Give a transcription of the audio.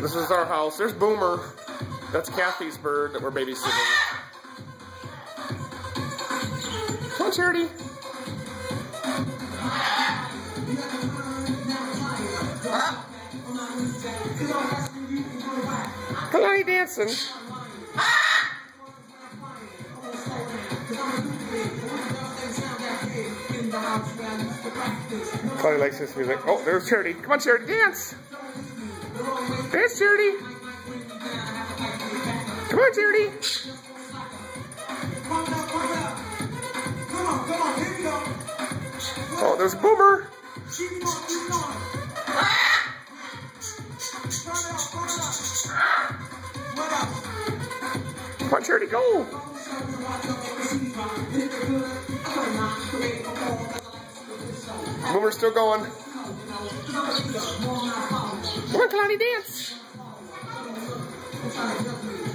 This is our house. There's Boomer. That's Kathy's bird that we're babysitting. Come on, Charity. Hello, you dancing. Chloe likes this music. Oh, there's Charity. Come on, Charity, dance. Dance, Charity. Come on, Charity. Oh, there's Boomer. Come on, Charity, go. Boomer's still going. Come on, Kalani, dance.